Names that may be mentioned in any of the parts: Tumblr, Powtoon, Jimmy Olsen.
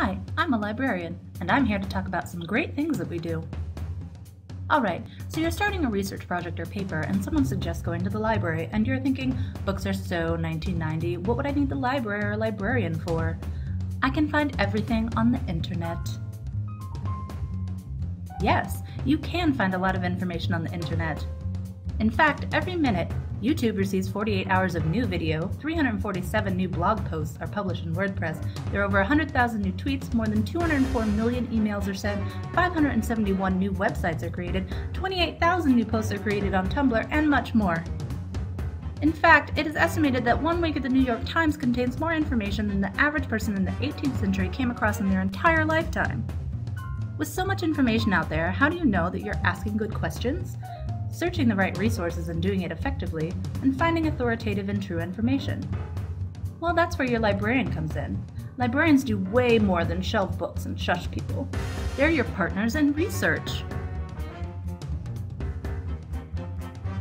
Hi, I'm a librarian, and I'm here to talk about some great things that we do. Alright, so you're starting a research project or paper, and someone suggests going to the library, and you're thinking, books are so 1990, what would I need the library or librarian for? I can find everything on the internet. Yes, you can find a lot of information on the internet. In fact, every minute, YouTube receives 48 hours of new video, 347 new blog posts are published in WordPress, there are over 100,000 new tweets, more than 204 million emails are sent, 571 new websites are created, 28,000 new posts are created on Tumblr, and much more. In fact, it is estimated that one week at the New York Times contains more information than the average person in the 18th century came across in their entire lifetime. With so much information out there, how do you know that you're asking good questions? Searching the right resources and doing it effectively, and finding authoritative and true information. Well, that's where your librarian comes in. Librarians do way more than shelve books and shush people. They're your partners in research.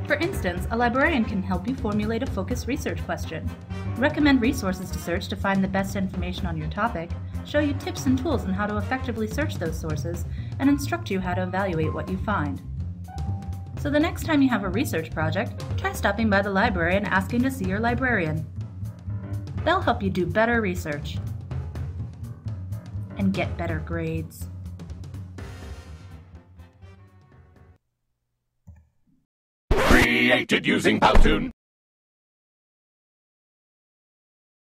For instance, a librarian can help you formulate a focused research question, recommend resources to search to find the best information on your topic, show you tips and tools on how to effectively search those sources, and instruct you how to evaluate what you find. So the next time you have a research project, try stopping by the library and asking to see your librarian. They'll help you do better research and get better grades. Created using Powtoon.